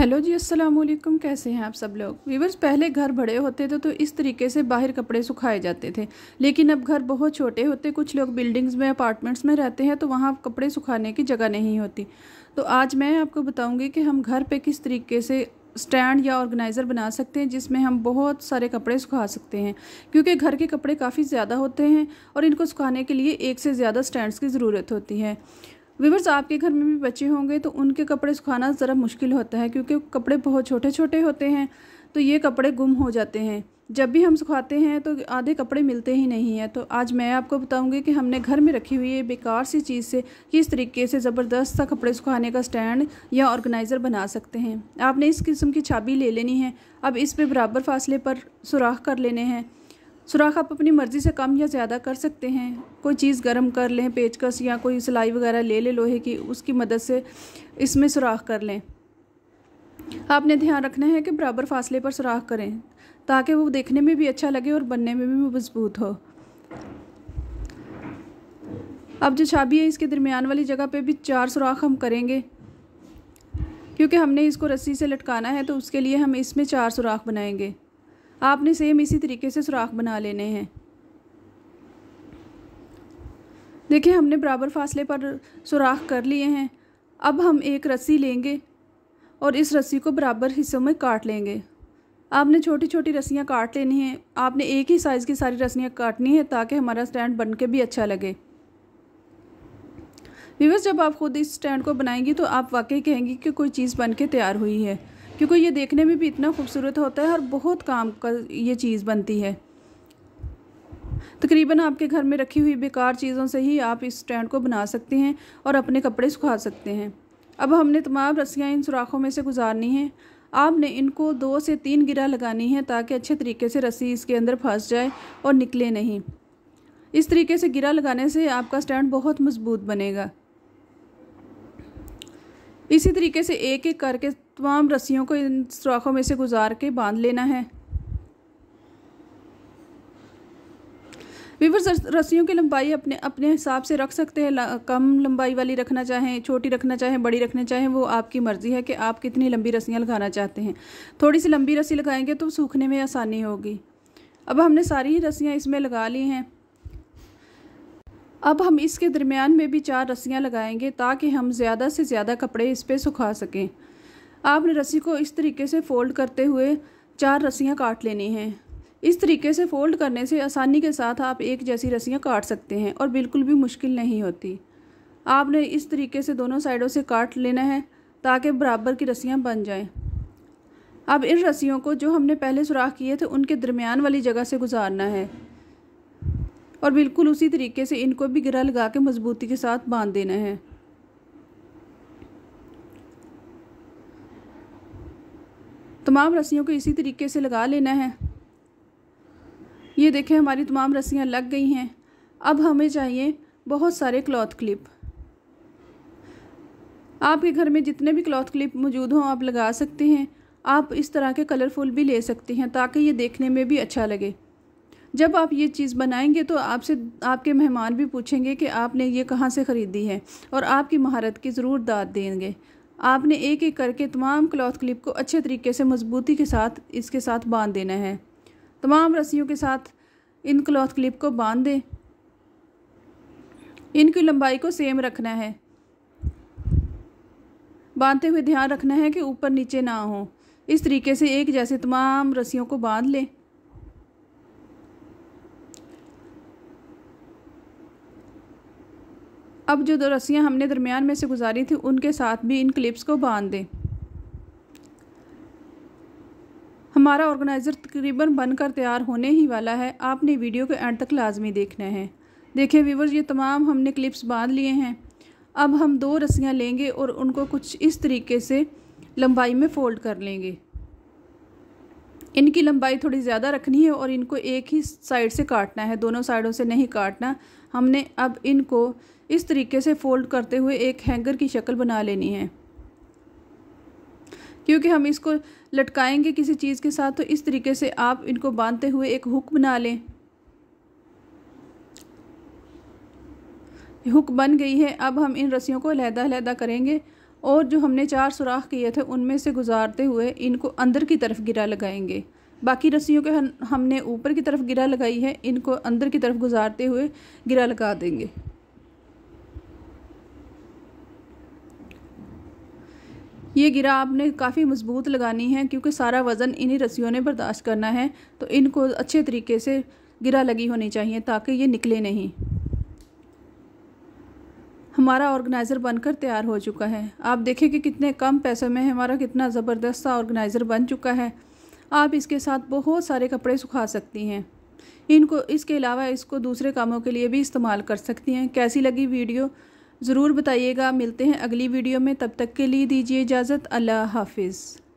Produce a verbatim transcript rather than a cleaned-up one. Hello जी, अस्सलाम वालेकुम। कैसे हैं आप सब लोग व्यूवर्स। पहले घर बड़े होते थे तो इस तरीके से बाहर कपड़े सुखाए जाते थे, लेकिन अब घर बहुत छोटे होते। कुछ लोग बिल्डिंग्स में, अपार्टमेंट्स में रहते हैं तो वहाँ कपड़े सुखाने की जगह नहीं होती। तो आज मैं आपको बताऊंगी कि हम घर पे किस तरीके से स्टैंड या ऑर्गेनाइज़र बना सकते हैं जिसमें हम बहुत सारे कपड़े सुखा सकते हैं, क्योंकि घर के कपड़े काफ़ी ज़्यादा होते हैं और इनको सुखाने के लिए एक से ज़्यादा स्टैंड्स की ज़रूरत होती है। व्यूअर्स, आपके घर में भी बच्चे होंगे तो उनके कपड़े सुखाना ज़रा मुश्किल होता है, क्योंकि कपड़े बहुत छोटे छोटे होते हैं तो ये कपड़े गुम हो जाते हैं। जब भी हम सुखाते हैं तो आधे कपड़े मिलते ही नहीं हैं। तो आज मैं आपको बताऊंगी कि हमने घर में रखी हुई ये बेकार सी चीज़ से किस तरीके से ज़बरदस्त सा कपड़े सुखाने का स्टैंड या ऑर्गेनाइज़र बना सकते हैं। आपने इस किस्म की चाबी ले लेनी है। अब इस पर बराबर फासले पर सुराख कर लेने हैं। सुराख आप अपनी मर्ज़ी से कम या ज़्यादा कर सकते हैं। कोई चीज़ गर्म कर लें, पेचकस या कोई सिलाई वगैरह ले लें लोहे की, उसकी मदद से इसमें सुराख कर लें। आपने ध्यान रखना है कि बराबर फासले पर सुराख करें ताकि वो देखने में भी अच्छा लगे और बनने में भी मजबूत हो। अब जो चाबी है इसके दरमियान वाली जगह पे भी चार सुराख हम करेंगे, क्योंकि हमने इसको रस्सी से लटकाना है तो उसके लिए हम इसमें चार सुराख बनाएंगे। आपने सेम इसी तरीके से सुराख बना लेने हैं। देखिए, हमने बराबर फासले पर सुराख कर लिए हैं। अब हम एक रस्सी लेंगे और इस रस्सी को बराबर हिस्सों में काट लेंगे। आपने छोटी छोटी रस्सियाँ काट लेनी हैं। आपने एक ही साइज़ की सारी रस्सियाँ काटनी है ताकि हमारा स्टैंड बन के भी अच्छा लगे। व्यूअर्स, जब आप खुद इस स्टैंड को बनाएंगी तो आप वाकई कहेंगी कि कोई चीज़ बन के तैयार हुई है, क्योंकि ये देखने में भी इतना खूबसूरत होता है और बहुत काम का ये चीज़ बनती है। तकरीबन आपके घर में रखी हुई बेकार चीज़ों से ही आप इस स्टैंड को बना सकते हैं और अपने कपड़े सुखा सकते हैं। अब हमने तमाम रस्सियाँ इन सुराखों में से गुजारनी हैं। आपने इनको दो से तीन गिरा लगानी है ताकि अच्छे तरीके से रस्सी इसके अंदर फंस जाए और निकले नहीं। इस तरीके से गिरा लगाने से आपका स्टैंड बहुत मजबूत बनेगा। इसी तरीके से एक एक करके तमाम रस्सियों को इन सुराखों में से गुजार के बांध लेना है। व्यूअर्स, रस्सियों की लंबाई अपने अपने हिसाब से रख सकते हैं। कम लंबाई वाली रखना चाहें, छोटी रखना चाहें, बड़ी रखना चाहें, वो आपकी मर्ज़ी है कि आप कितनी लंबी रस्सियाँ लगाना चाहते हैं। थोड़ी सी लंबी रस्सी लगाएंगे तो सूखने में आसानी होगी। अब हमने सारी रस्सियाँ इसमें लगा ली हैं। अब हम इसके दरमियान में भी चार रस्सियाँ लगाएंगे ताकि हम ज़्यादा से ज़्यादा कपड़े इस पर सुखा सकें। आपने रस्सी को इस तरीके से फ़ोल्ड करते हुए चार रस्सियाँ काट लेनी हैं। इस तरीके से फ़ोल्ड करने से आसानी के साथ आप एक जैसी रस्सियाँ काट सकते हैं और बिल्कुल भी मुश्किल नहीं होती। आपने इस तरीके से दोनों साइडों से काट लेना है ताकि बराबर की रस्सियाँ बन जाएं। अब इन रस्सियों को जो हमने पहले सुराख किए थे उनके दरमियान वाली जगह से गुजारना है और बिल्कुल उसी तरीके से इनको भी गिरा लगा के मजबूती के साथ बांध देना है। तमाम रस्सियों को इसी तरीके से लगा लेना है। ये देखें, हमारी तमाम रस्सियाँ लग गई हैं। अब हमें चाहिए बहुत सारे क्लॉथ क्लिप। आपके घर में जितने भी क्लॉथ क्लिप मौजूद हों आप लगा सकते हैं। आप इस तरह के कलरफुल भी ले सकते हैं ताकि ये देखने में भी अच्छा लगे। जब आप ये चीज़ बनाएंगे तो आपसे आपके मेहमान भी पूछेंगे कि आपने ये कहाँ से ख़रीदी है और आपकी महारत की ज़रूर दाद देंगे। आपने एक एक करके तमाम क्लॉथ क्लिप को अच्छे तरीके से मजबूती के साथ इसके साथ बांध देना है। तमाम रस्सियों के साथ इन क्लॉथ क्लिप को बांध दें। इनकी लंबाई को सेम रखना है। बांधते हुए ध्यान रखना है कि ऊपर नीचे ना हो। इस तरीके से एक जैसे तमाम रस्सियों को बांध लें। अब जो दो रस्सियाँ हमने दरमियान में से गुजारी थी उनके साथ भी इन क्लिप्स को बांध दें। हमारा ऑर्गेनाइज़र तकरीबन बनकर तैयार होने ही वाला है। आपने वीडियो के एंड तक लाजमी देखना है। देखें व्यूअर्स, ये तमाम हमने क्लिप्स बांध लिए हैं। अब हम दो रस्सियाँ लेंगे और उनको कुछ इस तरीके से लंबाई में फ़ोल्ड कर लेंगे। इनकी लंबाई थोड़ी ज़्यादा रखनी है और इनको एक ही साइड से काटना है, दोनों साइडों से नहीं काटना। हमने अब इनको इस तरीके से फ़ोल्ड करते हुए एक हैंगर की शक्ल बना लेनी है, क्योंकि हम इसको लटकाएंगे किसी चीज़ के साथ। तो इस तरीके से आप इनको बांधते हुए एक हुक बना लें। हुक बन गई है। अब हम इन रस्सियों को अलहदा अलहदा करेंगे और जो हमने चार सुराख किए थे उनमें से गुजारते हुए इनको अंदर की तरफ गिरा लगाएंगे। बाकी रस्सियों के हमने ऊपर की तरफ गिरा लगाई है, इनको अंदर की तरफ गुजारते हुए गिरा लगा देंगे। ये गिरा आपने काफ़ी मजबूत लगानी है क्योंकि सारा वज़न इन्हीं रस्सियों ने बर्दाश्त करना है, तो इनको अच्छे तरीके से गिरा लगी होनी चाहिए ताकि ये निकले नहीं। हमारा ऑर्गेनाइज़र बनकर तैयार हो चुका है। आप देखें कि कितने कम पैसे में हमारा कितना ज़बरदस्त सा ऑर्गेनाइज़र बन चुका है। आप इसके साथ बहुत सारे कपड़े सुखा सकती हैं। इनको इसके अलावा इसको दूसरे कामों के लिए भी इस्तेमाल कर सकती हैं। कैसी लगी वीडियो ज़रूर बताइएगा। मिलते हैं अगली वीडियो में, तब तक के लिए दीजिए इजाज़त। अल्लाह हाफिज़।